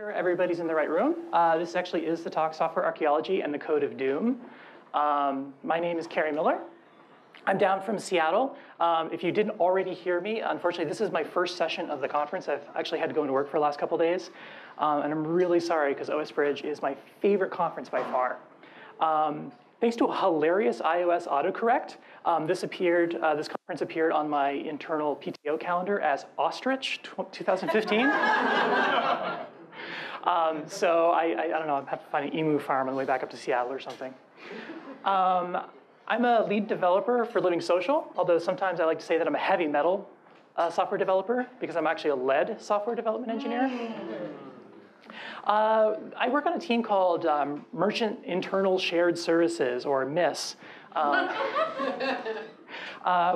sure everybody's in the right room. This actually is the talk, Software Archaeology and the Code of Doom. My name is Kerri Miller. I'm down from Seattle. If you didn't already hear me, unfortunately, this is my first session of the conference. I've actually had to go into work for the last couple days. And I'm really sorry, because OS Bridge is my favorite conference by far. Thanks to a hilarious iOS autocorrect, this conference appeared on my internal PTO calendar as Ostrich 2015. So I don't know, I'll have to find an emu farm on the way back up to Seattle or something. I'm a lead developer for LivingSocial, although sometimes I like to say that I'm a heavy metal software developer, because I'm actually a lead software development engineer. I work on a team called Merchant Internal Shared Services, or MIS.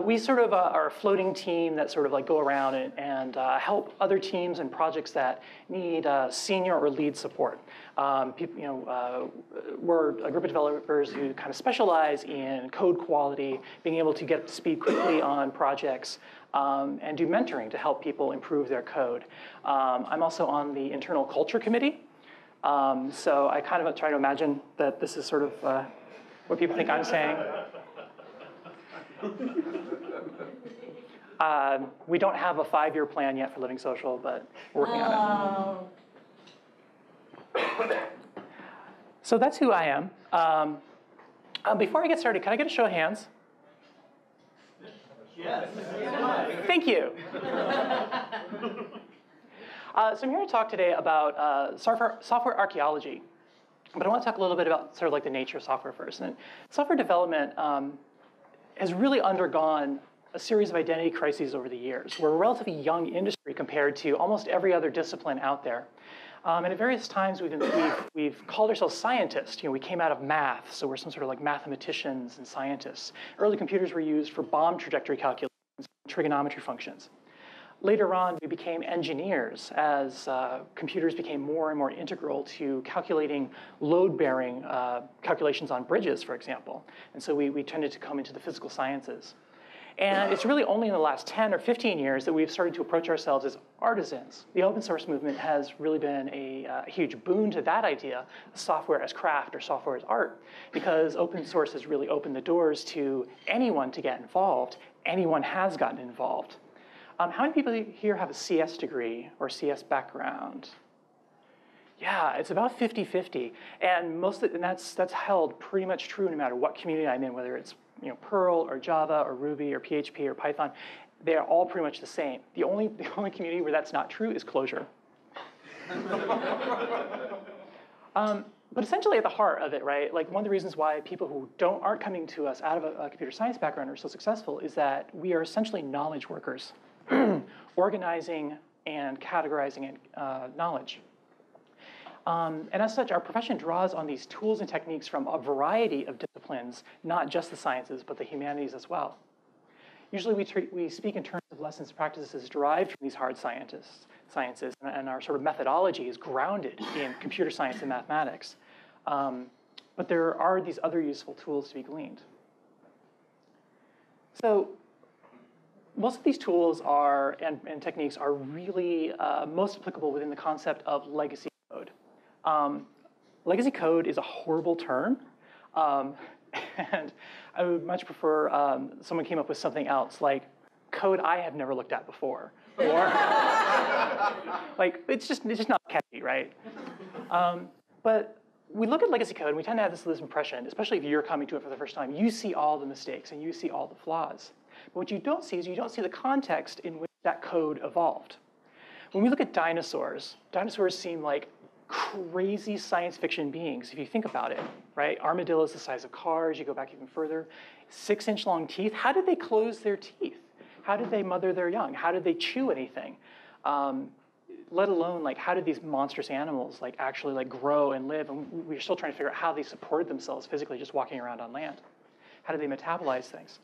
We sort of are a floating team that sort of like go around and help other teams and projects that need senior or lead support. We're a group of developers who kind of specialize in code quality, being able to get up to speed quickly on projects, and do mentoring to help people improve their code. I'm also on the internal culture committee, so I kind of try to imagine that this is sort of what people think I'm saying. We don't have a 5-year plan yet for LivingSocial, but we're working on it. So that's who I am. Before I get started, can I get a show of hands? Yes. Thank you. So I'm here to talk today about software archaeology. But I want to talk a little bit about sort of like the nature of software first. And software development has really undergone a series of identity crises over the years. We're a relatively young industry compared to almost every other discipline out there. And at various times, we've called ourselves scientists. You know, we came out of math, so we're some sort of like mathematicians and scientists. Early computers were used for bomb trajectory calculations, trigonometry functions. Later on, we became engineers as computers became more and more integral to calculating load-bearing calculations on bridges, for example. And so we tended to come into the physical sciences. And it's really only in the last 10 or 15 years that we've started to approach ourselves as artisans. The open source movement has really been a huge boon to that idea, software as craft or software as art, because open source has really opened the doors to anyone to get involved. Anyone has gotten involved. How many people here have a CS degree or CS background? Yeah, it's about 50-50. And that's held pretty much true no matter what community I'm in, whether it's Perl or Java or Ruby or PHP or Python. They are all pretty much the same. The only community where that's not true is Clojure. But essentially at the heart of it, right, like one of the reasons why people who aren't coming to us out of a computer science background are so successful is that we are essentially knowledge workers. Organizing and categorizing knowledge. And as such, our profession draws on these tools and techniques from a variety of disciplines, not just the sciences, but the humanities as well. Usually we speak in terms of lessons and practices derived from these hard sciences, and our sort of methodology is grounded in computer science and mathematics. But there are these other useful tools to be gleaned. So, most of these tools are, and techniques are really most applicable within the concept of legacy code. Legacy code is a horrible term, and I would much prefer someone came up with something else, like code I have never looked at before, or like it's just not catchy, right? But we look at legacy code, and we tend to have this impression, especially if you're coming to it for the first time, you see all the mistakes and you see all the flaws. But what you don't see is you don't see the context in which that code evolved. When we look at dinosaurs, dinosaurs seem like crazy science fiction beings, if you think about it, right? Armadillos the size of cars, you go back even further. 6-inch long teeth, how did they close their teeth? How did they mother their young? How did they chew anything? Let alone, like, how did these monstrous animals like actually like grow and live? And we're still trying to figure out how they supported themselves physically just walking around on land. How did they metabolize things?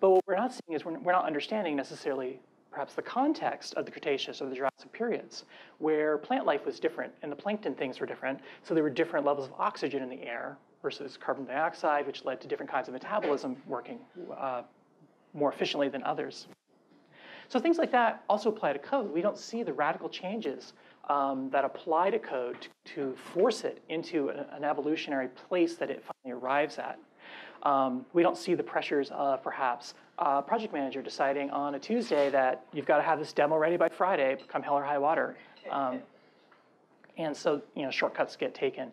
But what we're not seeing is we're not understanding necessarily perhaps the context of the Cretaceous or the Jurassic periods, where plant life was different and the plankton things were different, so there were different levels of oxygen in the air versus carbon dioxide, which led to different kinds of metabolism working more efficiently than others. So things like that also apply to code. We don't see the radical changes that apply to code to force it into an evolutionary place that it finally arrives at. We don't see the pressures of perhaps a project manager deciding on a Tuesday that you've got to have this demo ready by Friday, come hell or high water. And so, you know, shortcuts get taken,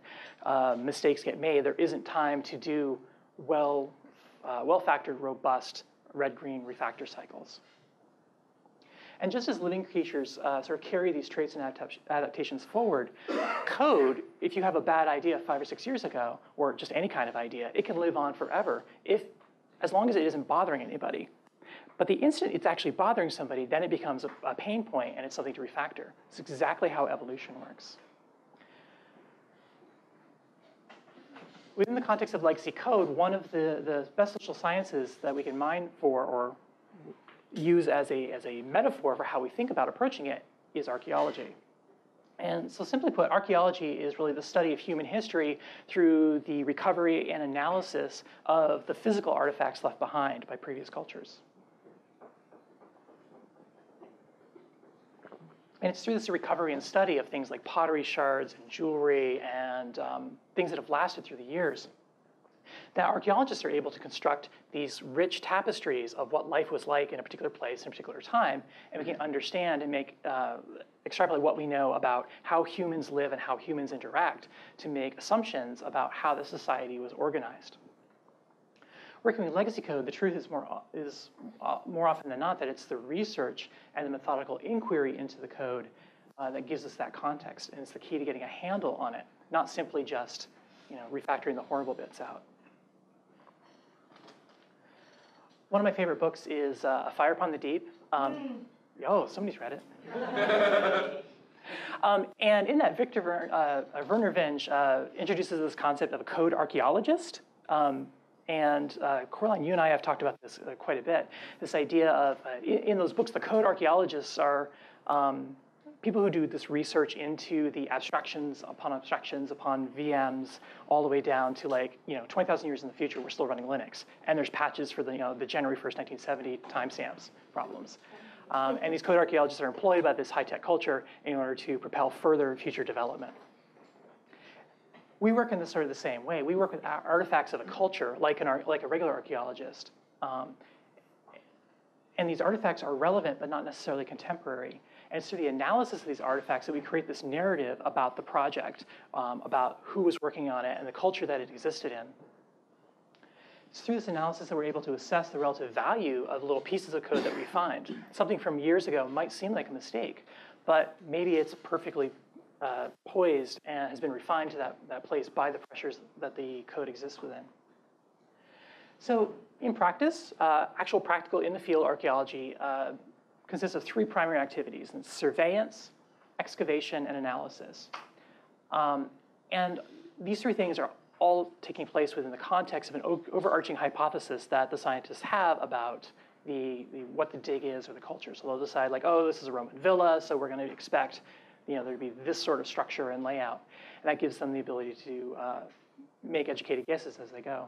mistakes get made. There isn't time to do well-factored, robust red-green refactor cycles. And just as living creatures sort of carry these traits and adaptations forward, code, if you have a bad idea 5 or 6 years ago, or just any kind of idea, it can live on forever as long as it isn't bothering anybody. But the instant it's actually bothering somebody, then it becomes a pain point and it's something to refactor. It's exactly how evolution works. Within the context of legacy code, one of the best social sciences that we can mine for or use as a metaphor for how we think about approaching it is archaeology. And so simply put, archaeology is really the study of human history through the recovery and analysis of the physical artifacts left behind by previous cultures. And it's through this recovery and study of things like pottery shards and jewelry and things that have lasted through the years that archaeologists are able to construct these rich tapestries of what life was like in a particular place in a particular time, and we can understand and make extrapolate what we know about how humans live and how humans interact to make assumptions about how the society was organized. Working with legacy code, the truth is more often than not that it's the research and the methodical inquiry into the code that gives us that context, and it's the key to getting a handle on it, not simply just, you know, refactoring the horrible bits out. One of my favorite books is A Fire Upon the Deep. Oh, somebody's read it. And in that, Vernor Vinge introduces this concept of a code archaeologist. And Coraline, you and I have talked about this quite a bit, this idea of, in those books, the code archaeologists are people who do this research into the abstractions upon VMs, all the way down to, like, you know, 20,000 years in the future, we're still running Linux, and there's patches for the, you know, the January 1st, 1970 timestamps problems. And these code archaeologists are employed by this high-tech culture in order to propel further future development. We work in the sort of the same way. We work with artifacts of a culture, like a regular archaeologist, and these artifacts are relevant but not necessarily contemporary. And it's through the analysis of these artifacts that we create this narrative about the project, about who was working on it and the culture that it existed in. It's through this analysis that we're able to assess the relative value of little pieces of code that we find. Something from years ago might seem like a mistake, but maybe it's perfectly poised and has been refined to that place by the pressures that the code exists within. So in practice, actual practical in the field archaeology consists of three primary activities, and surveillance, excavation, and analysis. And these three things are all taking place within the context of an overarching hypothesis that the scientists have about what the dig is or the culture. So they'll decide, like, oh, this is a Roman villa, so we're going to expect, you know, there'd be this sort of structure and layout. And that gives them the ability to make educated guesses as they go.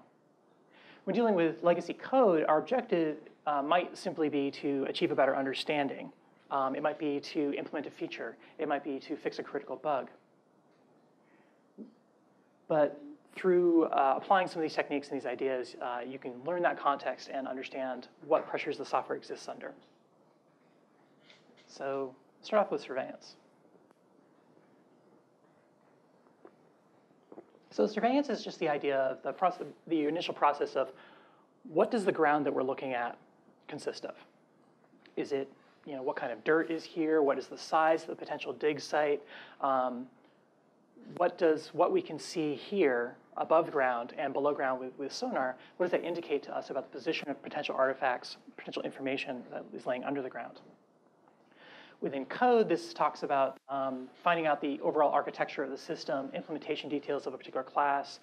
When dealing with legacy code, our objective might simply be to achieve a better understanding. It might be to implement a feature. It might be to fix a critical bug. But through applying some of these techniques and these ideas, you can learn that context and understand what pressures the software exists under. So start off with surveillance. So surveillance is just the idea of the initial process of what does the ground that we're looking at consist of? Is it, you know, what kind of dirt is here? What is the size of the potential dig site? What does what we can see here above ground and below ground with sonar, what does that indicate to us about the position of potential artifacts, potential information that is laying under the ground? Within code, this talks about finding out the overall architecture of the system, implementation details of a particular class,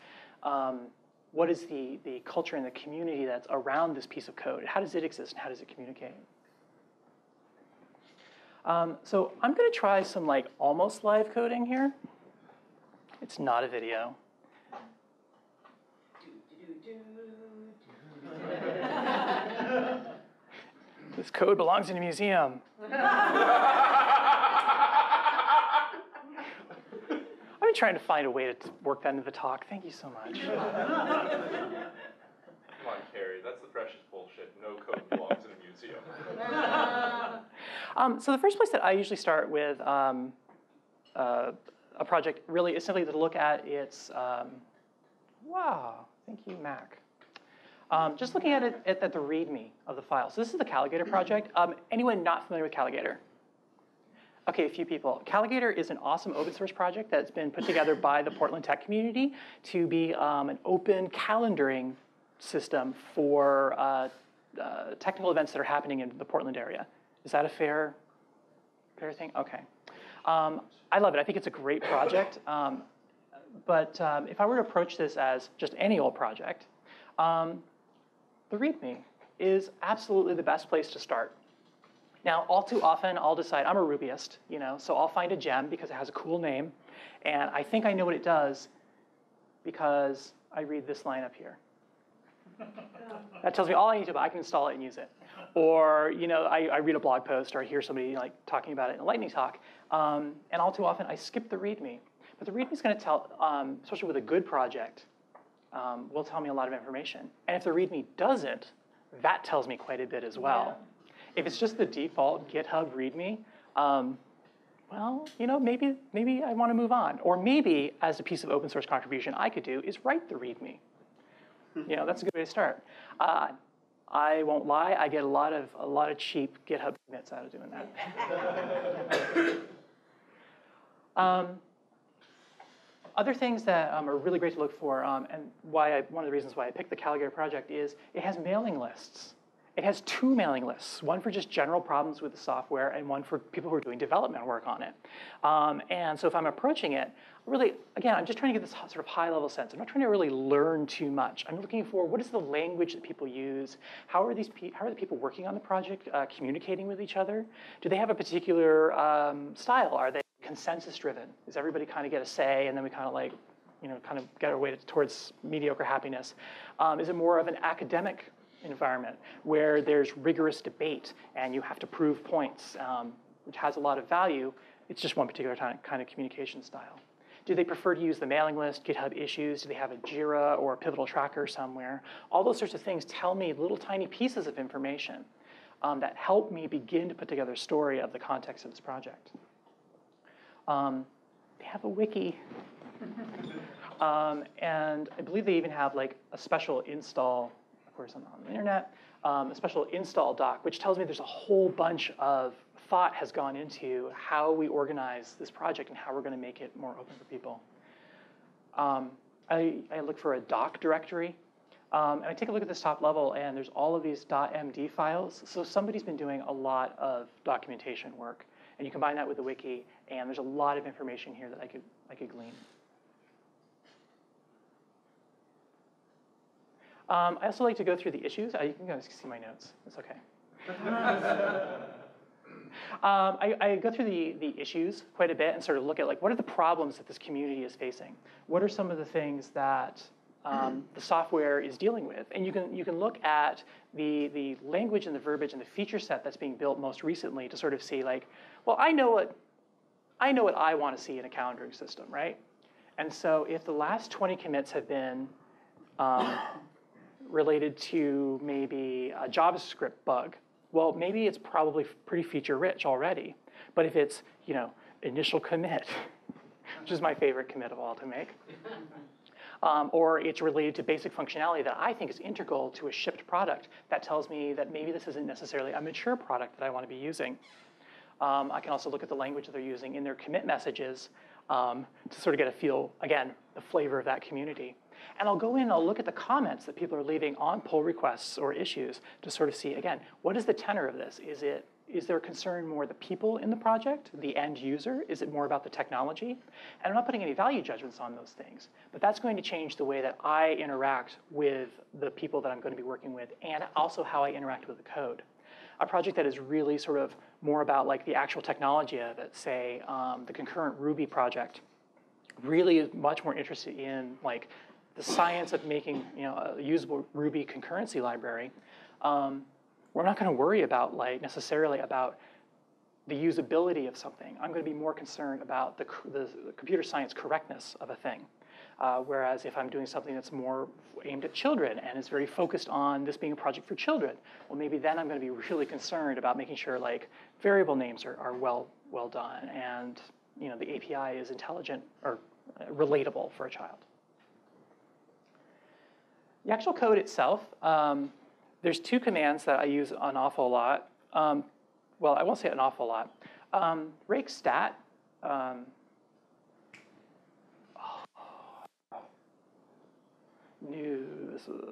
what is the culture and the community that's around this piece of code? How does it exist and how does it communicate? So I'm going to try some, like, almost live coding here. It's not a video. This code belongs in a museum. really trying to find a way to work that into the talk. Thank you so much. Come on, Kerri, that's the precious bullshit. No code belongs in a museum. So the first place that I usually start with a project really is simply to look at its, wow, thank you, Mac. Just looking at it at the README of the file. So this is the Calagator project. Anyone not familiar with Calagator? Okay, a few people. Calagator is an awesome open source project that's been put together by the Portland tech community to be an open calendaring system for technical events that are happening in the Portland area. Is that a fair thing? Okay. I love it. I think it's a great project. But if I were to approach this as just any old project, the README is absolutely the best place to start. Now, all too often, I'll decide I'm a Rubyist, you know, so I'll find a gem because it has a cool name, and I think I know what it does because I read this line up here. That tells me all I need to, but I can install it and use it. Or, you know, I read a blog post or I hear somebody like talking about it in a lightning talk, and all too often I skip the README. But the README is going to tell, especially with a good project, will tell me a lot of information. And if the README doesn't, that tells me quite a bit as well. Yeah. If it's just the default GitHub README, well, you know, maybe I want to move on. Or maybe, as a piece of open source contribution I could do, is write the README. You know, that's a good way to start. I won't lie, I get a lot of cheap GitHub commits out of doing that. Other things that are really great to look for, and one of the reasons why I picked the Calagator project is it has mailing lists. It has 2 mailing lists, one for just general problems with the software and one for people who are doing development work on it. And so if I'm approaching it, really, again, I'm just trying to get this sort of high-level sense. I'm not trying to really learn too much. I'm looking for what is the language that people use? How are the people working on the project communicating with each other? Do they have a particular style? Are they consensus-driven? Does everybody kind of get a say and then we kind of like, you know, kind of get our way towards mediocre happiness? Is it more of an academic environment where there's rigorous debate and you have to prove points, which has a lot of value? It's just one particular kind of communication style. Do they prefer to use the mailing list, GitHub issues? Do they have a Jira or a Pivotal tracker somewhere? All those sorts of things tell me little tiny pieces of information that help me begin to put together a story of the context of this project. They have a wiki. And I believe they even have like a special install, of course, on the internet, a special install doc, which tells me there's a whole bunch of thought has gone into how we organize this project and how we're going to make it more open for people. I look for a doc directory, and I take a look at this top level, and there's all of these .md files. So somebody's been doing a lot of documentation work, and you combine that with the wiki, and there's a lot of information here that I could glean. I also like to go through the issues. You can guys see my notes. It's okay. I go through the issues quite a bit and sort of look at like what are the problems that this community is facing? What are some of the things that the software is dealing with? And you can look at the language and the verbiage and the feature set that's being built most recently to sort of see like, well, I know what I want to see in a calendaring system, right? And so if the last 20 commits have been related to maybe a JavaScript bug. Well, maybe it's probably pretty feature-rich already. But if it's, you know, initial commit, which is my favorite commit of all to make, or it's related to basic functionality that I think is integral to a shipped product, that tells me that maybe this isn't necessarily a mature product that I want to be using. I can also look at the language that they're using in their commit messages to sort of get a feel, again, the flavor of that community. And I'll go in and I'll look at the comments that people are leaving on pull requests or issues to sort of see, again, what is the tenor of this? Is there a concern more the people in the project, the end user? Is it more about the technology? And I'm not putting any value judgments on those things, but that's going to change the way that I interact with the people that I'm going to be working with and also how I interact with the code. A project that is really sort of more about like the actual technology of it, say the concurrent Ruby project, really is much more interested in like the science of making, you know, a usable Ruby concurrency library. We're not going to worry about like necessarily about the usability of something. I'm going to be more concerned about the computer science correctness of a thing. Whereas if I'm doing something that's more aimed at children and is very focused on this being a project for children, well, maybe then I'm going to be really concerned about making sure like variable names are well done, and you know the API is intelligent or relatable for a child. The actual code itself, there's two commands that I use an awful lot. Well, I won't say an awful lot. Rake stat.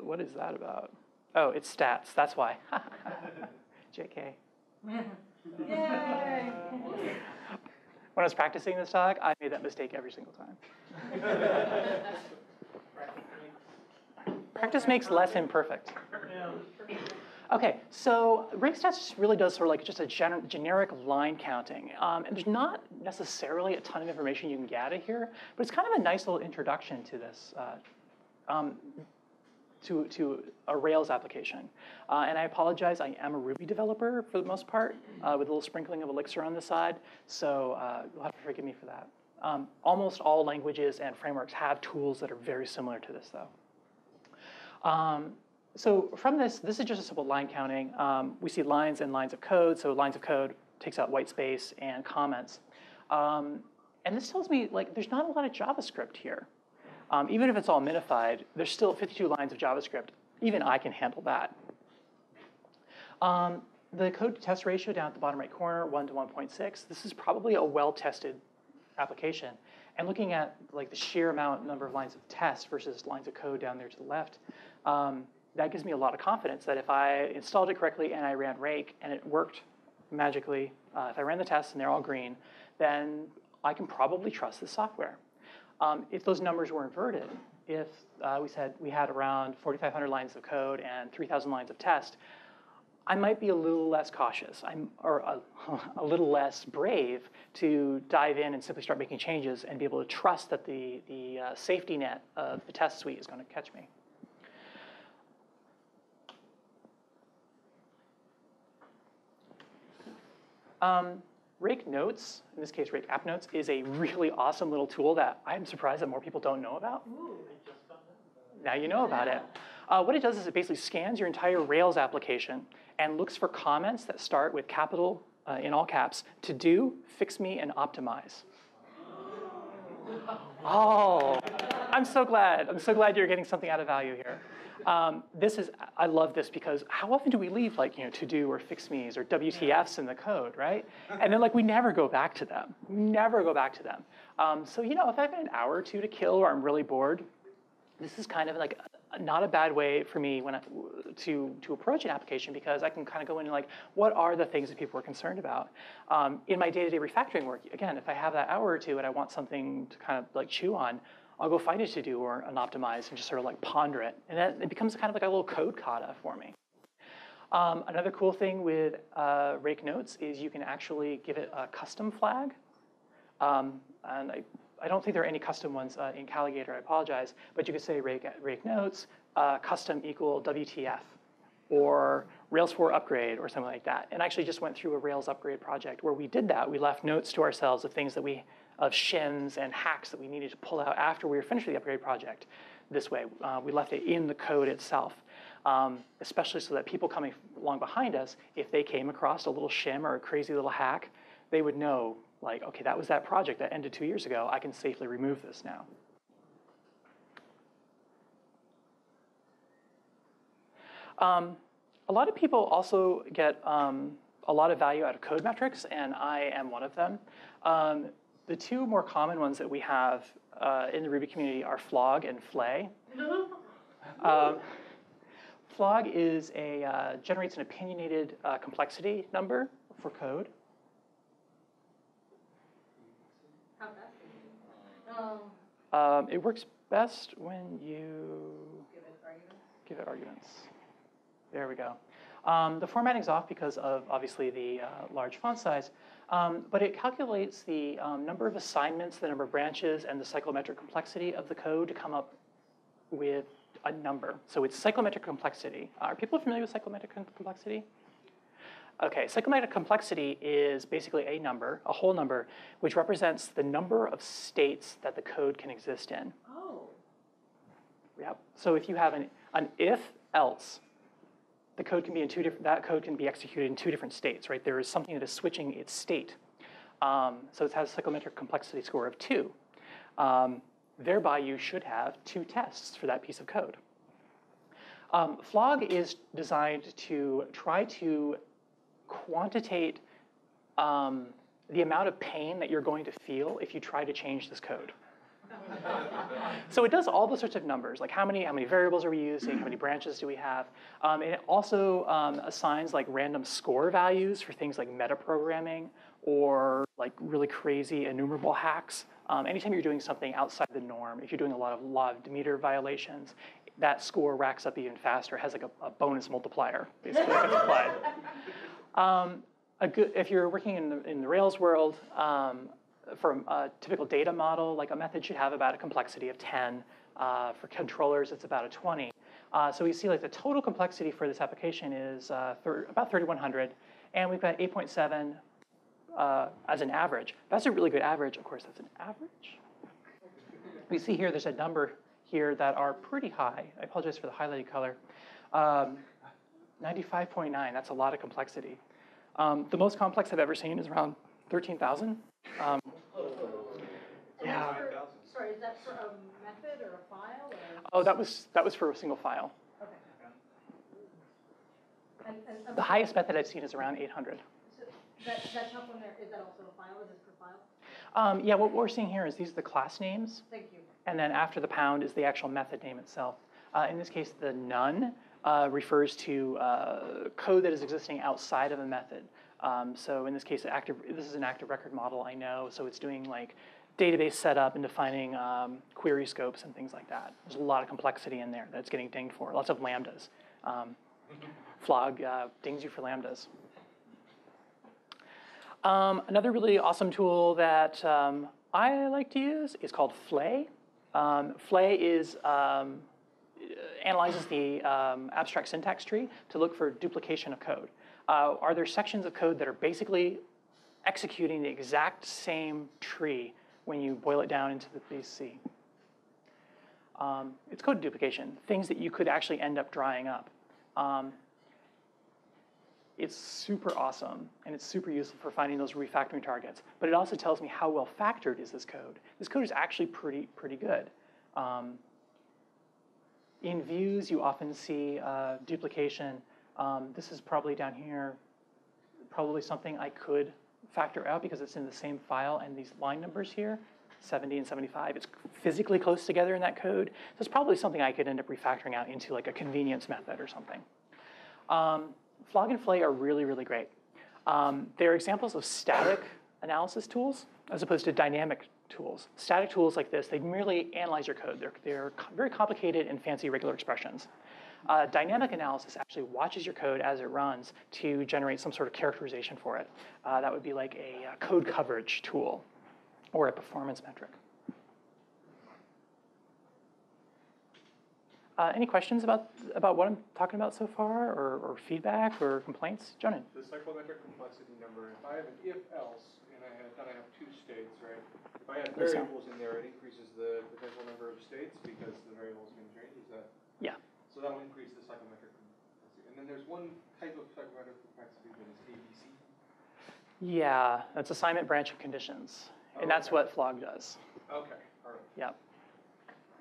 What is that about? Oh, it's stats, that's why. JK. Yay. When I was practicing this talk, I made that mistake every single time. Practice makes less imperfect. Okay, so rake stats really does sort of like just a generic line counting. And there's not necessarily a ton of information you can get out of here, but it's kind of a nice little introduction to this. To a Rails application. And I apologize, I am a Ruby developer for the most part, with a little sprinkling of Elixir on the side, so you'll have to forgive me for that. Almost all languages and frameworks have tools that are very similar to this, though. So from this, this is just a simple line counting. We see lines and lines of code, so lines of code takes out white space and comments. And this tells me, like, there's not a lot of JavaScript here. Even if it's all minified, there's still 52 lines of JavaScript. Even I can handle that. The code to test ratio down at the bottom right corner, 1 to 1.6, this is probably a well-tested application. And looking at like the sheer amount, number of lines of test versus lines of code down there to the left, that gives me a lot of confidence that if I installed it correctly and I ran rake and it worked magically, if I ran the tests and they're all green, then I can probably trust this software. If those numbers were inverted, if we said we had around 4,500 lines of code and 3,000 lines of test, I might be a little less cautious, or a little less brave to dive in and simply start making changes and be able to trust that the safety net of the test suite is going to catch me. Rake Notes, in this case Rake App Notes, is a really awesome little tool that I'm surprised that more people don't know about. Ooh. Now you know about it. What it does is it basically scans your entire Rails application and looks for comments that start with capital, in all caps, to do, fix me, and optimize. Oh, I'm so glad. I'm so glad you're getting something out of value here. This is, I love this because how often do we leave like, you know, to do or fix me's or WTF's in the code, right? And then like we never go back to them. We never go back to them. So, you know, if I've got an hour or two to kill or I'm really bored, this is kind of like not a bad way for me when to approach an application, because I can kind of go in and like, what are the things that people are concerned about? In my day-to-day refactoring work, again, if I have that hour or two and I want something to kind of like chew on, I'll go find a to-do or an optimize and just sort of like ponder it. And then it becomes kind of like a little code kata for me. Another cool thing with Rake Notes is you can actually give it a custom flag. And I don't think there are any custom ones in Calagator, I apologize, but you could say Rake Notes, custom equal WTF, or Rails 4 upgrade, or something like that. And I actually just went through a Rails upgrade project where we did that. We left notes to ourselves of things that we, of shims and hacks that we needed to pull out after we were finished with the upgrade project. This way, we left it in the code itself, especially so that people coming along behind us, if they came across a little shim or a crazy little hack, they would know, like, okay, that was that project that ended 2 years ago. I can safely remove this now. A lot of people also get a lot of value out of code metrics, and I am one of them. The two more common ones that we have in the Ruby community are Flog and Flay. Flog is a, generates an opinionated complexity number for code. How best? It works best when you give it arguments. There we go. The formatting's off because of, obviously, the large font size, but it calculates the number of assignments, the number of branches, and the cyclometric complexity of the code to come up with a number. So it's cyclometric complexity. Are people familiar with cyclometric complexity? Okay, cyclomatic complexity is basically a number, a whole number, which represents the number of states that the code can exist in. Oh. Yep. So if you have an if-else, the code can be in two different. That code can be executed in two different states, right? There is something that is switching its state. So it has a cyclomatic complexity score of 2. Thereby, you should have 2 tests for that piece of code. Flog is designed to try to quantitate the amount of pain that you're going to feel if you try to change this code. So it does all those sorts of numbers, like how many variables are we using, how many branches do we have, and it also assigns like random score values for things like metaprogramming or like really crazy enumerable hacks. Anytime you're doing something outside the norm, if you're doing a lot of law of Demeter violations, that score racks up even faster. It has like a bonus multiplier, basically, that's applied. If you're working in the Rails world, for a typical data model, like a method should have about a complexity of 10. For controllers, it's about a 20. So we see like the total complexity for this application is about 3,100, and we've got 8.7 as an average. That's a really good average. Of course, that's an average. We see here there's a number here that are pretty high. I apologize for the highlighted color. 95.9, that's a lot of complexity. The most complex I've ever seen is around 13,000. Yeah. Sorry, is that for a method or a file? Or? Oh, that was for a single file. Okay. And the highest method I've seen is around 800. So that's not from there. Is that also a file? Is this per file? Yeah. What we're seeing here is these are the class names. Thank you. And then after the pound is the actual method name itself. In this case, the none refers to code that is existing outside of a method. So in this case, this is an active record model, I know, so it's doing like database setup and defining query scopes and things like that. There's a lot of complexity in there that's getting dinged for, lots of lambdas. Flog dings you for lambdas. Another really awesome tool that I like to use is called Flay. Flay analyzes the abstract syntax tree to look for duplication of code. Are there sections of code that are basically executing the exact same tree when you boil it down into the BC? It's code duplication, things that you could actually end up drying up. It's super awesome, and it's super useful for finding those refactoring targets. But it also tells me how well factored is this code. This code is actually pretty good. In views, you often see duplication. This is probably down here, probably something I could factor out because it's in the same file, and these line numbers here, 70 and 75, it's physically close together in that code. So it's probably something I could end up refactoring out into like a convenience method or something. Flog and Flay are really great. They're examples of static analysis tools as opposed to dynamic tools. Static tools like this, they merely analyze your code. They're very complicated and fancy regular expressions. Dynamic analysis actually watches your code as it runs to generate some sort of characterization for it. That would be like a code coverage tool or a performance metric. Any questions about what I'm talking about so far, or feedback, or complaints? Jonan. The cyclometric complexity number, if I have an if-else, and I have 2 states, right? If I have variables in there, it increases the potential number of states because the variables can change, is that? Yeah. So that will increase the cyclometric complexity. And then there's one type of cyclometric complexity that is ABC. Yeah, that's assignment branch of conditions. Oh, and that's what Flog does. OK, all right. Yeah.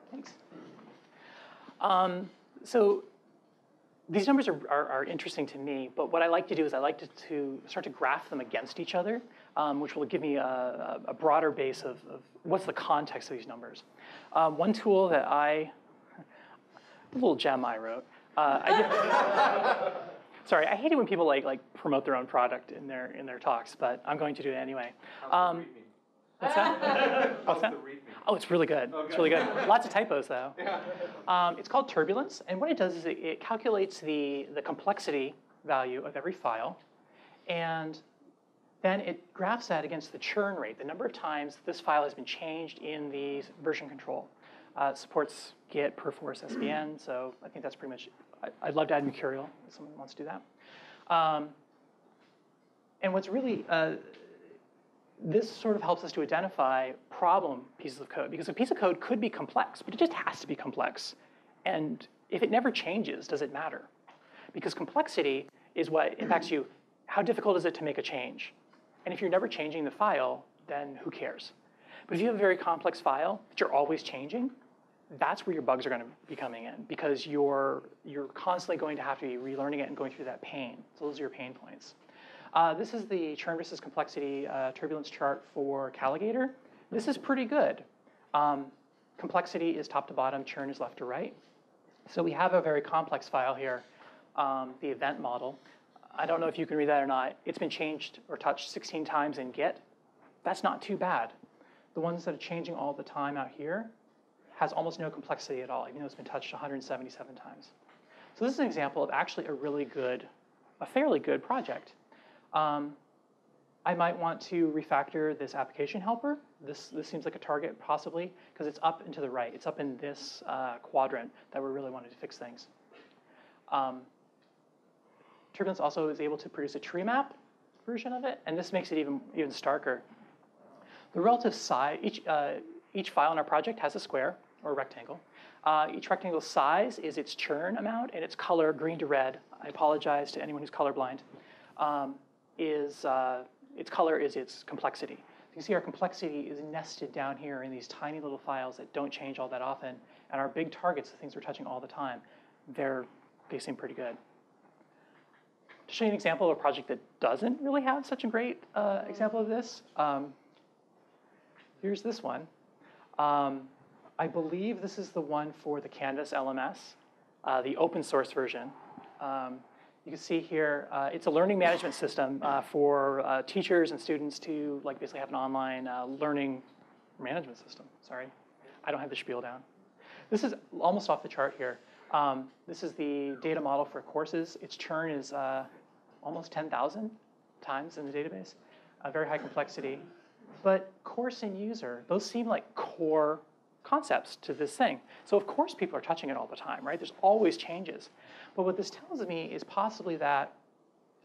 Thanks. So these numbers are interesting to me, but what I like to do is I like to start to graph them against each other, which will give me a broader base of what's the context of these numbers. One tool that a little gem I wrote. Sorry, I hate it when people like promote their own product in their talks, but I'm going to do it anyway. What's that? What's that? Oh, it's really good. Okay. It's really good. Lots of typos though. Yeah. It's called Turbulence, and what it does is it calculates the complexity value of every file, and then it graphs that against the churn rate, the number of times this file has been changed in the version control. It supports Git, Perforce, SVN, so I think that's pretty much, I'd love to add Mercurial if someone wants to do that. And what's really, this sort of helps us to identify problem pieces of code, because a piece of code could be complex, but it just has to be complex. And if it never changes, does it matter? Because complexity is what impacts you. How difficult is it to make a change? And if you're never changing the file, then who cares? But if you have a very complex file that you're always changing, that's where your bugs are going to be coming in, because you're constantly going to have to be relearning it and going through that pain. So those are your pain points. This is the churn versus complexity turbulence chart for Calagator. This is pretty good. Complexity is top to bottom, churn is left to right. So we have a very complex file here, the event model. I don't know if you can read that or not. It's been changed or touched 16 times in Git. That's not too bad. The ones that are changing all the time out here has almost no complexity at all, even though it's been touched 177 times. So this is an example of actually a really good, a fairly good project. I might want to refactor this application helper. This seems like a target, possibly, because it's up and to the right. It's up in this quadrant that we're really wanting to fix things. Turbulence also is able to produce a tree map version of it, and this makes it even starker. The relative size, each file in our project has a square or a rectangle. Each rectangle size is its churn amount, and its color, green to red, I apologize to anyone who's colorblind, its color is its complexity. You can see our complexity is nested down here in these tiny little files that don't change all that often, and our big targets, the things we're touching all the time, they seem pretty good. To show you an example of a project that doesn't really have such a great example of this, here's this one. I believe this is the one for the Canvas LMS, the open source version. You can see here, it's a learning management system for teachers and students to basically have an online learning management system. Sorry, I don't have the spiel down. This is almost off the chart here. This is the data model for courses. Its churn is almost 10,000 times in the database, very high complexity. But course and user, those seem like core concepts to this thing. So of course people are touching it all the time, right? There's always changes. But what this tells me is possibly that,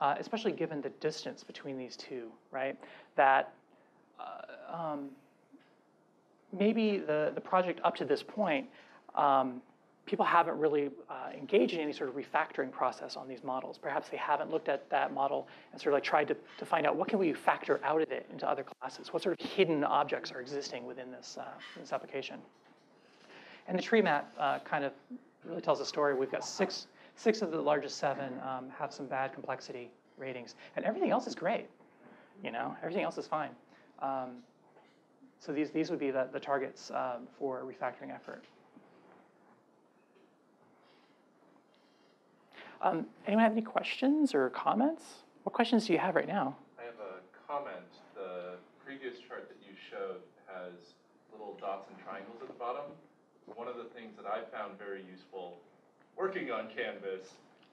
especially given the distance between these two, right, that maybe the project up to this point, people haven't really engaged in any sort of refactoring process on these models. Perhaps they haven't looked at that model and sort of tried to find out what can we factor out of it into other classes. What sort of hidden objects are existing within this application? And the tree map kind of really tells a story. We've got six of the largest seven have some bad complexity ratings, and everything else is great. You know, everything else is fine. So these would be the targets for a refactoring effort. Anyone have any questions or comments? What questions do you have right now? I have a comment. The previous chart that you showed has little dots and triangles at the bottom. One of the things that I found very useful working on Canvas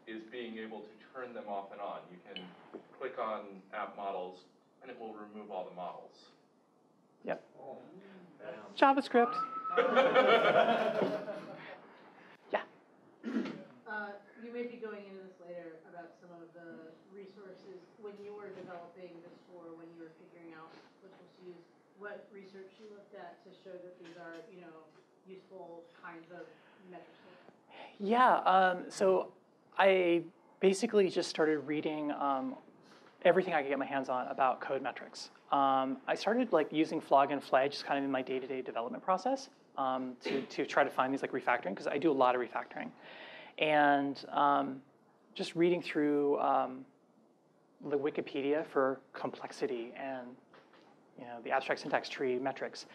is being able to turn them off and on. You can click on app models, and it will remove all the models. Yep. Oh, JavaScript. Yeah. You may be going into this later about some of the resources when you were developing this, or when you were figuring out which ones to use, what research you looked at to show that these are, you know, useful kinds of metrics. Yeah, so I basically just started reading everything I could get my hands on about code metrics. I started using Flog and Flay just kind of in my day-to-day development process to try to find these refactoring, because I do a lot of refactoring. And just reading through the Wikipedia for complexity and the abstract syntax tree metrics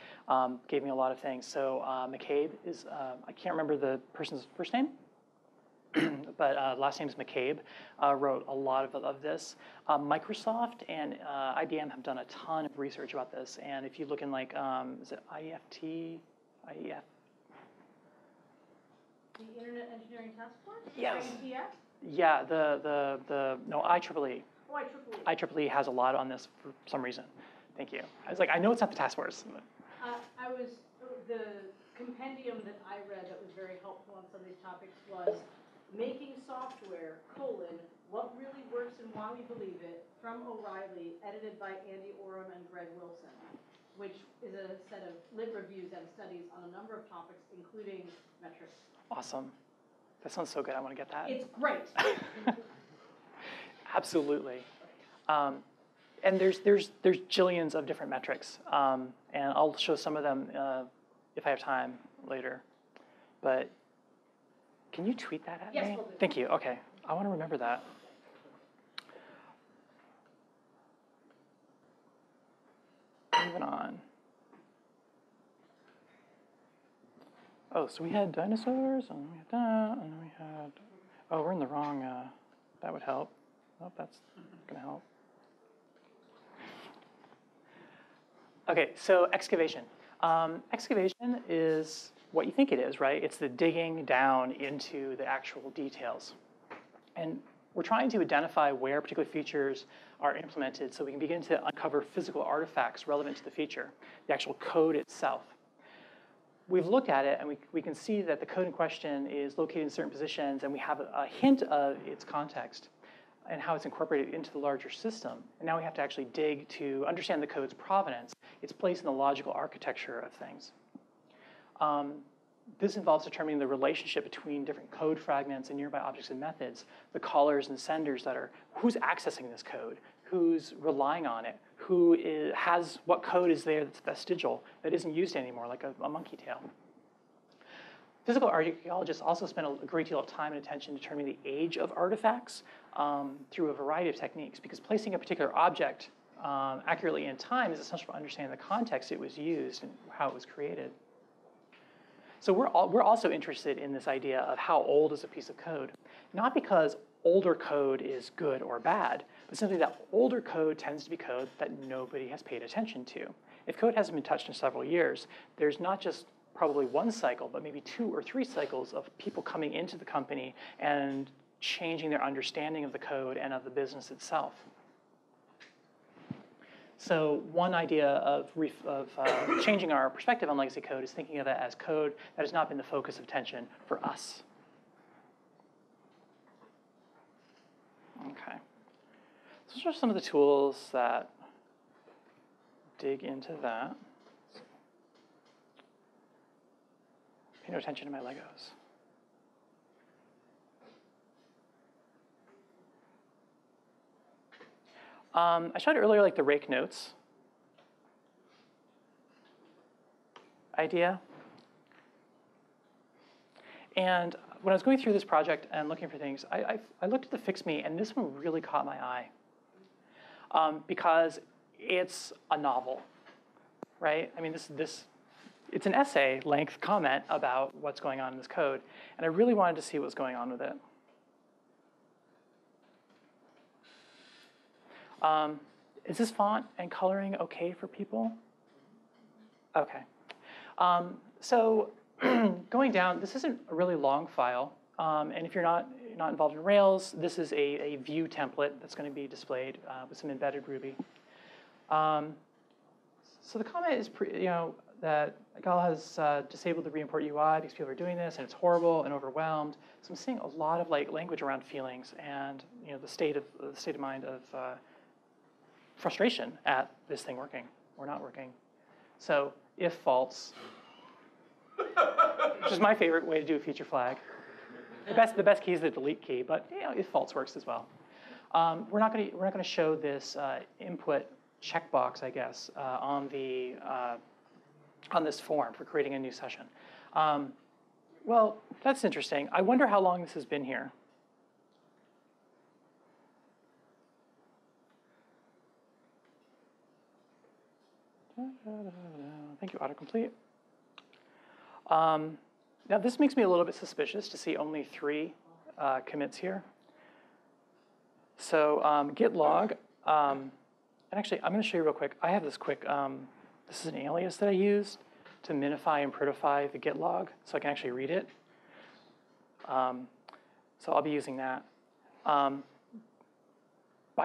gave me a lot of things. So McCabe is, I can't remember the person's first name, but last name is McCabe, wrote a lot of this. Microsoft and IBM have done a ton of research about this. And if you look in is it IEFT, IEF? The Internet Engineering Task Force? Yes. Yeah, no, IEEE. Oh, IEEE. IEEE has a lot on this for some reason. Thank you. I was like, I know it's not the task force. The compendium that I read that was very helpful on some of these topics was Making Software, What Really Works and Why We Believe It, from O'Reilly, edited by Andy Oram and Greg Wilson, which is a set of lit reviews and studies on a number of topics, including metrics. Awesome. That sounds so good. I want to get that. It's great. Absolutely. And there's jillions of different metrics, and I'll show some of them if I have time later. But can you tweet that at me? Yes, we'll do. Thank you. Okay, I want to remember that. Moving on. Oh, so we had dinosaurs, and we had that, and we had. Oh, we're in the wrong. That would help. Oh, that's gonna help. Okay, so excavation. Excavation is what you think it is, right? It's the digging down into the actual details. And we're trying to identify where particular features are implemented so we can begin to uncover physical artifacts relevant to the feature, the actual code itself. We've looked at it, and we can see that the code in question is located in certain positions, and we have a hint of its context and how it's incorporated into the larger system. And now we have to actually dig to understand the code's provenance, its place in the logical architecture of things. This involves determining the relationship between different code fragments and nearby objects and methods, the callers and senders that are, who's accessing this code, who's relying on it, who is, has, what code is there that's vestigial, that isn't used anymore, like a monkey tail. Physical archaeologists also spend a great deal of time and attention determining the age of artifacts through a variety of techniques, because placing a particular object accurately in time is essential for understanding the context it was used and how it was created. So we're also interested in this idea of how old is a piece of code, not because older code is good or bad, but simply that older code tends to be code that nobody has paid attention to. If code hasn't been touched in several years, there's not just probably one cycle, but maybe 2 or 3 cycles of people coming into the company and changing their understanding of the code and of the business itself. So one idea of changing our perspective on legacy code is thinking of it as code that has not been the focus of attention for us. Okay. Those are some of the tools that dig into that. Pay no attention to my Legos. I showed earlier like the rake notes idea. And when I was going through this project and looking for things, I looked at the Fix Me, and this one really caught my eye because it's a novel, right? I mean, it's an essay-length comment about what's going on in this code, and I really wanted to see what's going on with it. Is this font and coloring okay for people? Okay. So going down, this isn't a really long file, and if you're not involved in Rails, this is a view template that's going to be displayed with some embedded Ruby. So the comment is, that Gal has disabled the reimport UI because people are doing this, and it's horrible and overwhelmed. So I'm seeing a lot of like language around feelings and the state of mind of frustration at this thing working or not working. So if false, which is my favorite way to do a feature flag. The best key is the delete key, but if false works as well. We're not going to show this input checkbox, I guess, on this form for creating a new session. Well, that's interesting. I wonder how long this has been here. Thank you, autocomplete. Now, this makes me a little bit suspicious to see only 3 commits here. So git log, and actually, I'm going to show you real quick. I have this quick. This is an alias that I used to minify and prettify the git log so I can actually read it. So I'll be using that. By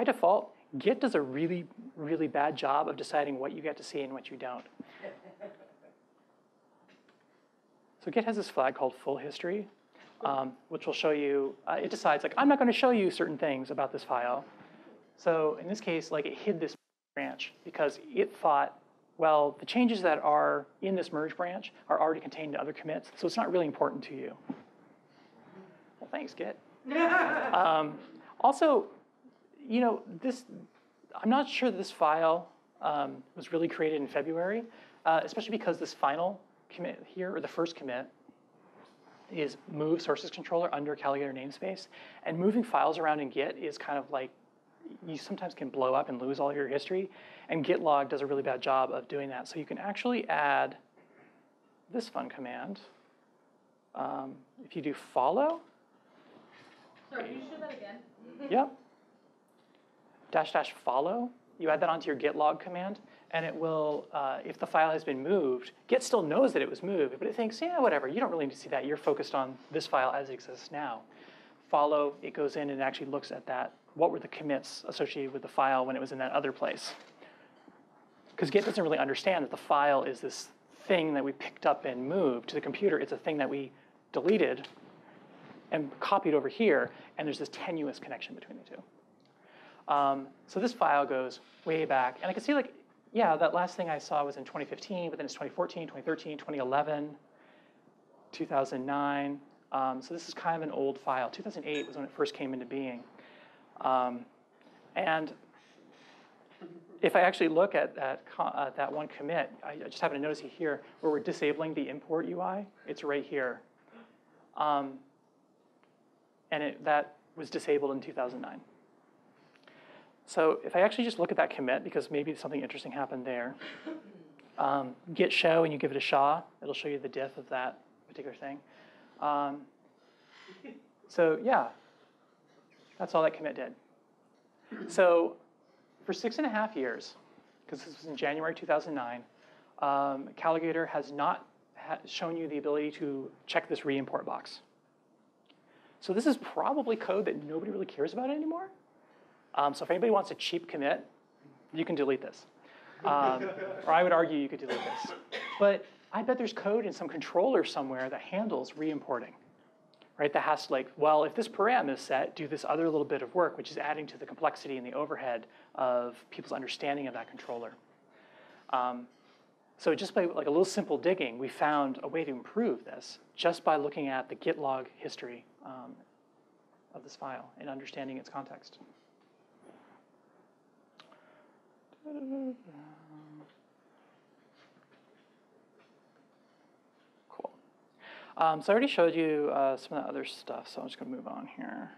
default, Git does a really, really bad job of deciding what you get to see and what you don't. So Git has this flag called full history. which will show you, it decides, like, I'm not going to show you certain things about this file. So in this case, like, it hid this branch because it thought, well, the changes that are in this merge branch are already contained in other commits, so it's not really important to you. Well, thanks, Git. Also, you know, this, I'm not sure that this file was really created in February, especially because this final commit here, or the first commit, is move sources controller under Calagator namespace. And moving files around in Git is kind of like, you sometimes can blow up and lose all of your history. And gitlog does a really bad job of doing that. So you can actually add this fun command. If you do follow. Sorry, can you show that again? Yep. --" follow. You add that onto your gitlog command. And it will, if the file has been moved, Git still knows that it was moved, but it thinks, yeah, whatever, you don't really need to see that. You're focused on this file as it exists now. Follow, it goes in and actually looks at that. What were the commits associated with the file when it was in that other place? Because Git doesn't really understand that the file is this thing that we picked up and moved to the computer. It's a thing that we deleted and copied over here, and there's this tenuous connection between the two. So this file goes way back, and I can see, like, yeah, that last thing I saw was in 2015, but then it's 2014, 2013, 2011, 2009. So this is kind of an old file. 2008 was when it first came into being. And if I actually look at that one commit, I just happen to notice it here where we're disabling the import UI. It's right here. And that was disabled in 2009. So if I actually just look at that commit, because maybe something interesting happened there, git show and you give it a SHA, it'll show you the diff of that particular thing. So yeah, that's all that commit did. So for 6.5 years, because this was in January 2009, Calagator has not shown you the ability to check this re-import box. So this is probably code that nobody really cares about anymore. So if anybody wants a cheap commit, you can delete this. Or I would argue you could delete this. But I bet there's code in some controller somewhere that handles re-importing, right? That has to, like, well, if this param is set, do this other little bit of work, which is adding to the complexity and the overhead of people's understanding of that controller. So just by, like, a little simple digging, we found a way to improve this just by looking at the git log history of this file and understanding its context. Cool. So I already showed you some of the other stuff, so I'm just going to move on here.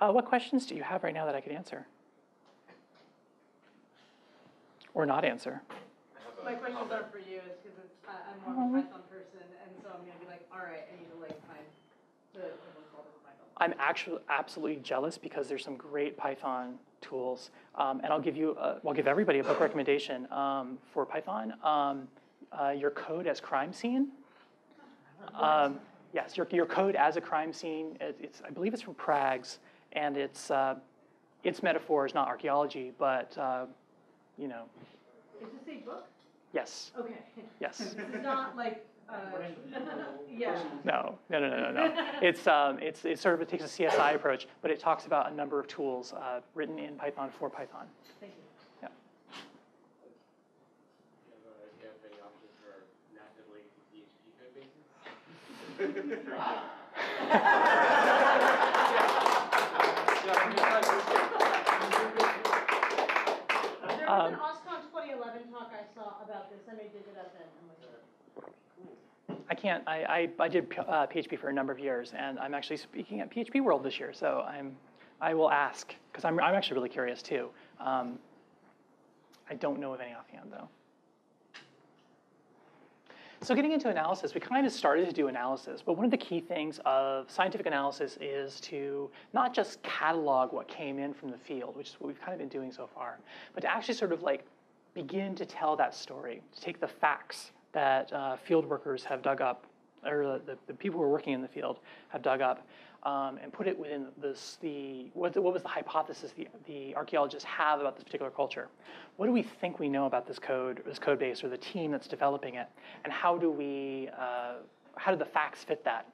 What questions do you have right now that I could answer? Or not answer? My questions are for you, is because I'm more of a Python person, and so I'm going to be like, all right, I need to, like, find the I'm actually absolutely jealous because there's some great Python tools, and I'll give you, I'll give everybody a book recommendation for Python. Your Code as Crime Scene. Yes, your Code as a Crime Scene. I believe it's from Prags, and it's metaphors, not archaeology, but you know. Is this a book? Yes. Okay. Yes. It's not like. Yeah. No. It's sort of, it takes a CSI approach, but it talks about a number of tools written in Python for Python. Thank you. Yeah. Do you have any options for natively PHP code bases? There was an OSCON 2011 talk I saw about this. I may dig it up then. I can't. I did PHP for a number of years, and I'm actually speaking at PHP World this year. So I will ask because I'm actually really curious too. I don't know of any offhand though. So getting into analysis, we kind of started to do analysis, but one of the key things of scientific analysis is to not just catalog what came in from the field, which is what we've kind of been doing so far, but to actually sort of like begin to tell that story, to take the facts that field workers have dug up or the people who are working in the field have dug up and put it within this, what was the hypothesis the archaeologists have about this particular culture? What do we think we know about this code base, or the team that's developing it? And how do we, how do the facts fit that?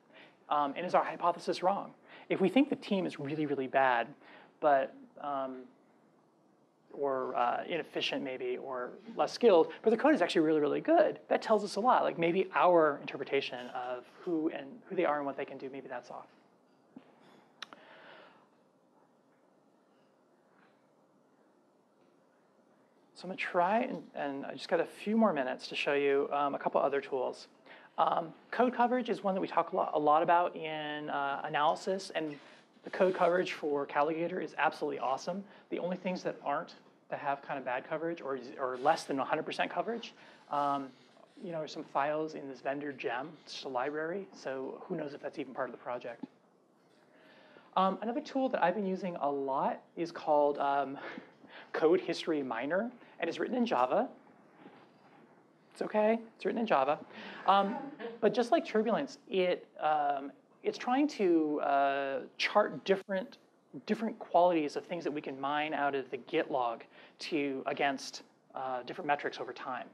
And is our hypothesis wrong? If we think the team is really, really bad, but, or inefficient maybe, or less skilled, but the code is actually really, really good, that tells us a lot. Like maybe our interpretation of who they are and what they can do, maybe that's off. So I'm gonna try, and I just got a few more minutes to show you a couple other tools. Code coverage is one that we talk a lot about in analysis, and the code coverage for Calagator is absolutely awesome. The only things that aren't, that have kind of bad coverage or less than 100% coverage, you know, there's some files in this vendor gem, it's just a library, so who knows if that's even part of the project. Another tool that I've been using a lot is called Code History Miner, and it's written in Java. It's okay, it's written in Java. But just like Turbulence, it's trying to chart different qualities of things that we can mine out of the Git log to against different metrics over time.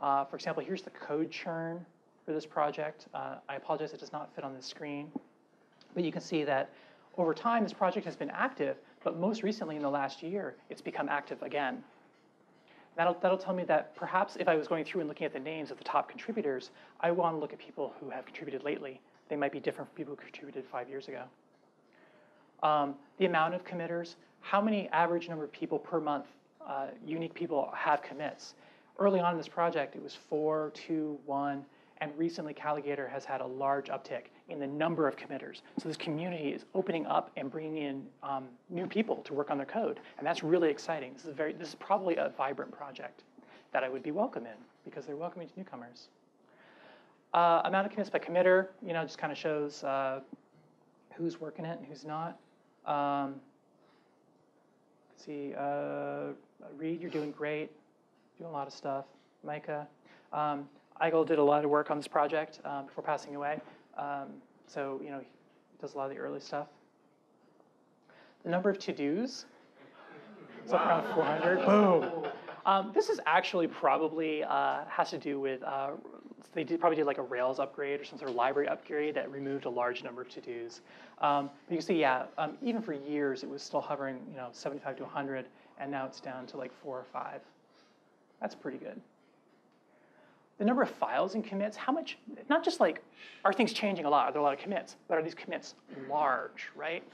For example, here's the code churn for this project. I apologize, it does not fit on the screen. But you can see that over time, this project has been active, but most recently in the last year, it's become active again. That'll tell me that perhaps if I was going through and looking at the names of the top contributors, I want to look at people who have contributed lately. They might be different from people who contributed 5 years ago. The amount of committers, how many average number of people per month, unique people have commits. Early on in this project, it was 4, 2, 1, and recently Calagator has had a large uptick in the number of committers. So this community is opening up and bringing in new people to work on their code, and that's really exciting. This is probably a vibrant project that I would be welcome in because they're welcoming to newcomers. Amount of commits by committer, you know, just kind of shows who's working it and who's not. Let's see, Reed, you're doing great, doing a lot of stuff. Micah, Igel did a lot of work on this project before passing away. So, you know, he does a lot of the early stuff. The number of to-dos, it's up around 400, boom. This is actually probably has to do with, they probably did like a Rails upgrade or some sort of library upgrade that removed a large number of to-dos. But you can see, yeah, even for years it was still hovering, you know, 75 to 100, and now it's down to like 4 or 5. That's pretty good. The number of files and commits, how much, not just like, are things changing a lot? Are there a lot of commits? But are these commits large, right?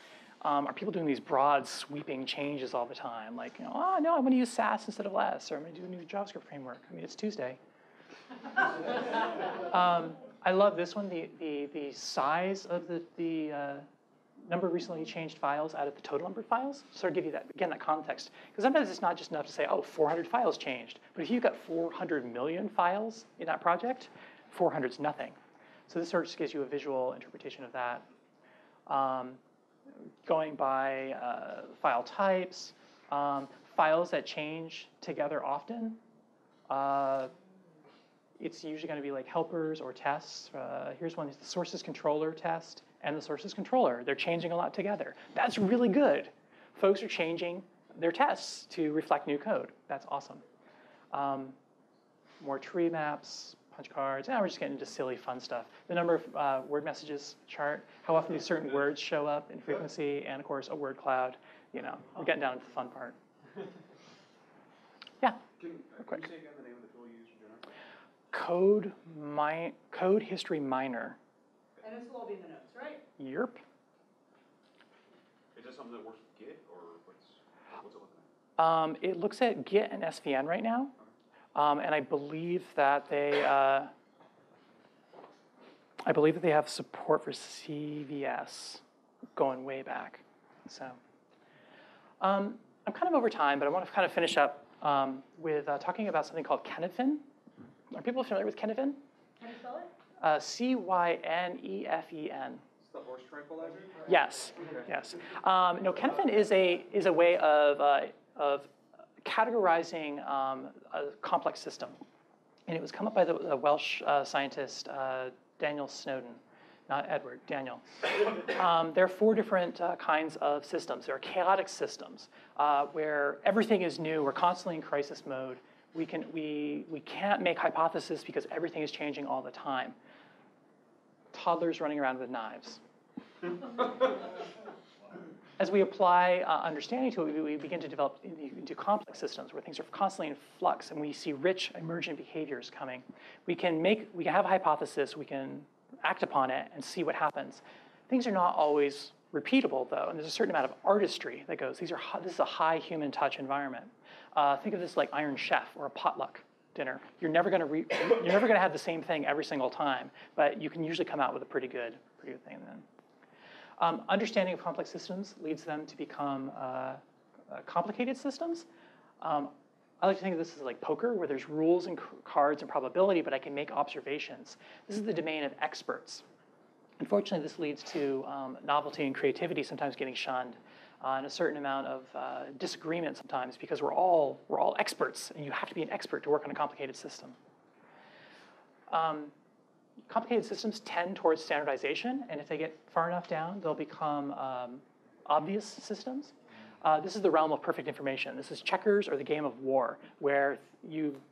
Are people doing these broad sweeping changes all the time? Like, you know, oh no, I'm gonna use Sass instead of less, or I'm gonna do a new JavaScript framework. I mean, it's Tuesday. I love this one, the size of the number of recently changed files out of the total number of files. Sort of give you that, again, that context. Because sometimes it's not just enough to say, oh, 400 files changed. But if you've got 400 million files in that project, 400 is nothing. So this sort of just gives you a visual interpretation of that. Going by file types, files that change together often. It's usually going to be like helpers or tests. Here's one, it's the sources controller test and the sources controller. They're changing a lot together. That's really good. Folks are changing their tests to reflect new code. That's awesome. More tree maps, punch cards. Now we're just getting into silly fun stuff. The number of word messages chart, how often these certain words show up in frequency, and of course a word cloud. You know, we're getting down to the fun part. Yeah? Can you say again the name of the tool you used? Code History Miner. And this will all be in the notes, right? Yep. Is that something that works with Git, or what's it looking at? It looks at Git and SVN right now. And I believe that they have support for CVS going way back. So I'm kind of over time, but I want to kind of finish up with talking about something called Cynefin. Are people familiar with Cynefin? How do you spell it? Cynefen. It's the horse tranquilizer? Right? Yes, okay. Yes. No, Cynefin is a way of categorizing a complex system, and it was come up by the Welsh scientist Daniel Snowden, not Edward, Daniel. There are four different kinds of systems. There are chaotic systems where everything is new. We're constantly in crisis mode. We can't make hypotheses because everything is changing all the time. Toddlers running around with knives. As we apply understanding to it, we begin to develop into complex systems where things are constantly in flux, and we see rich emergent behaviors coming. We can have a hypothesis, we can act upon it, and see what happens. Things are not always repeatable, though, and there's a certain amount of artistry that goes. This is a high human touch environment. Think of this like Iron Chef or a potluck dinner. You're never going to have the same thing every single time, but you can usually come out with a pretty good thing then. Understanding of complex systems leads them to become complicated systems. I like to think of this as like poker, where there's rules and cards and probability, but I can make observations. This is the domain of experts. Unfortunately, this leads to novelty and creativity sometimes getting shunned, and a certain amount of disagreement sometimes, because we're all experts, and you have to be an expert to work on a complicated system. Complicated systems tend towards standardization, and if they get far enough down, they'll become obvious systems. This is the realm of perfect information. This is checkers or the game of war, where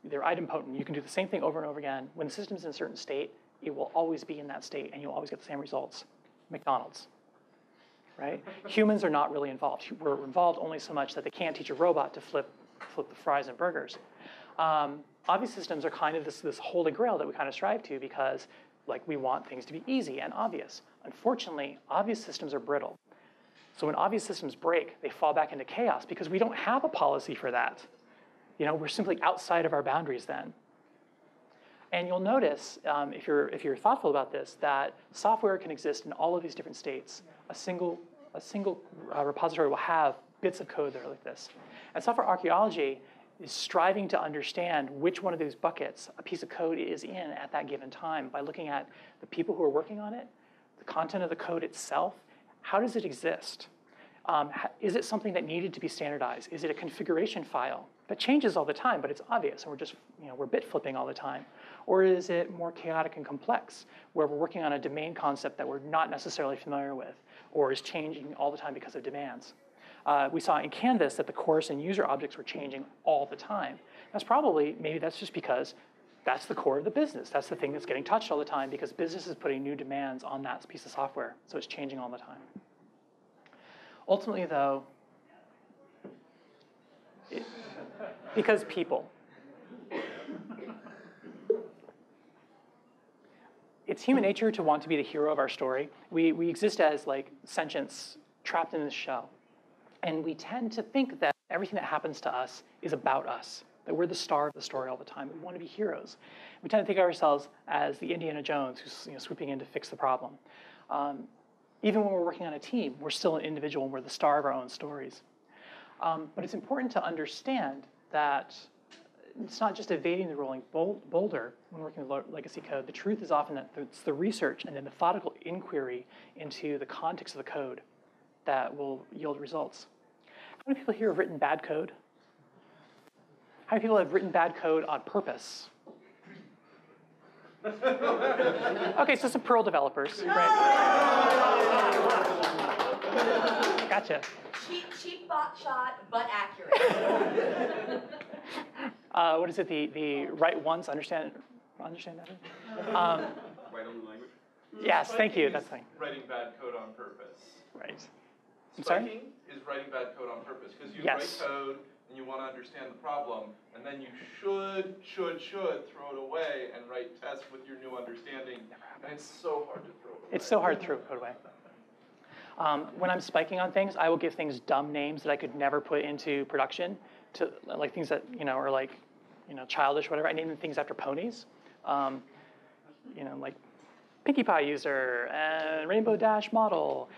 they're idempotent. You can do the same thing over and over again. When the system's in a certain state, it will always be in that state, and you'll always get the same results. McDonald's, right? Humans are not really involved. We're involved only so much that they can't teach a robot to flip the fries and burgers. Obvious systems are kind of this holy grail that we kind of strive to, because like we want things to be easy and obvious. Unfortunately, obvious systems are brittle. So when obvious systems break, they fall back into chaos, because we don't have a policy for that. You know, we're simply outside of our boundaries then. And you'll notice, if you're thoughtful about this, that software can exist in all of these different states. A single repository will have bits of code that are like this. And software archaeology is striving to understand which one of these buckets a piece of code is in at that given time by looking at the people who are working on it, the content of the code itself. How does it exist? Is it something that needed to be standardized? Is it a configuration file that changes all the time, but it's obvious, and we're bit flipping all the time? Or is it more chaotic and complex, where we're working on a domain concept that we're not necessarily familiar with, or is changing all the time because of demands? We saw in Canvas that the course and user objects were changing all the time. Maybe that's just because that's the core of the business. That's the thing that's getting touched all the time, because business is putting new demands on that piece of software, so it's changing all the time. Ultimately, though, because people. It's human nature to want to be the hero of our story. We exist as like sentients trapped in this shell. And we tend to think that everything that happens to us is about us, that we're the star of the story all the time. We want to be heroes. We tend to think of ourselves as the Indiana Jones who's swooping in to fix the problem. Even when we're working on a team, we're still an individual, and we're the star of our own stories. But it's important to understand that it's not just evading the rolling boulder when working with legacy code. The truth is often that it's the research and the methodical inquiry into the context of the code that will yield results. How many people here have written bad code? How many people have written bad code on purpose? Okay, so some Perl developers. Right. Gotcha. Cheap bot shot, but accurate. What is it? The right ones understand that? Right on the language. Yes, thank you. That's the thing. Writing bad code on purpose. Right. I'm sorry? Spiking is writing bad code on purpose, because you write code and you want to understand the problem, and then you should throw it away and write tests with your new understanding. And it's so hard to throw it away. It's so hard to throw it away. When I'm spiking on things, I will give things dumb names that I could never put into production, to like things that are like childish, whatever. I name them things after ponies, like Pinkie Pie user and Rainbow Dash model,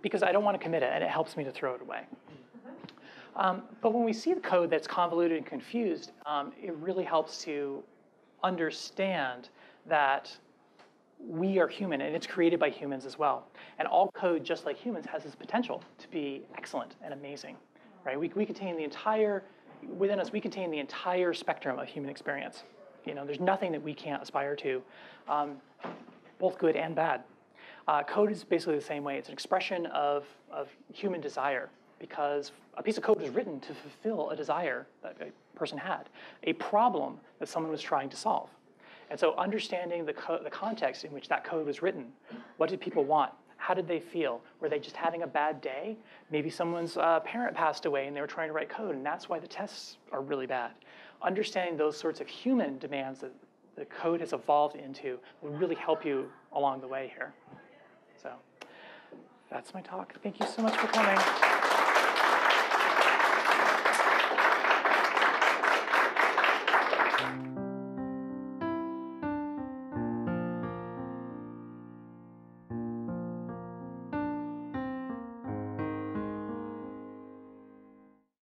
because I don't want to commit it, and it helps me to throw it away. But when we see the code that's convoluted and confused, it really helps to understand that we are human, and it's created by humans as well. And all code, just like humans, has this potential to be excellent and amazing, right? We contain the entire, within us, we contain the entire spectrum of human experience. There's nothing that we can't aspire to. both good and bad. Code is basically the same way. It's an expression of human desire, because a piece of code was written to fulfill a desire that a person had, a problem that someone was trying to solve. And so understanding the context in which that code was written, what did people want? How did they feel? Were they just having a bad day? Maybe someone's parent passed away and they were trying to write code, and that's why the tests are really bad. Understanding those sorts of human demands that the code has evolved into will really help you along the way here. So that's my talk. Thank you so much for coming.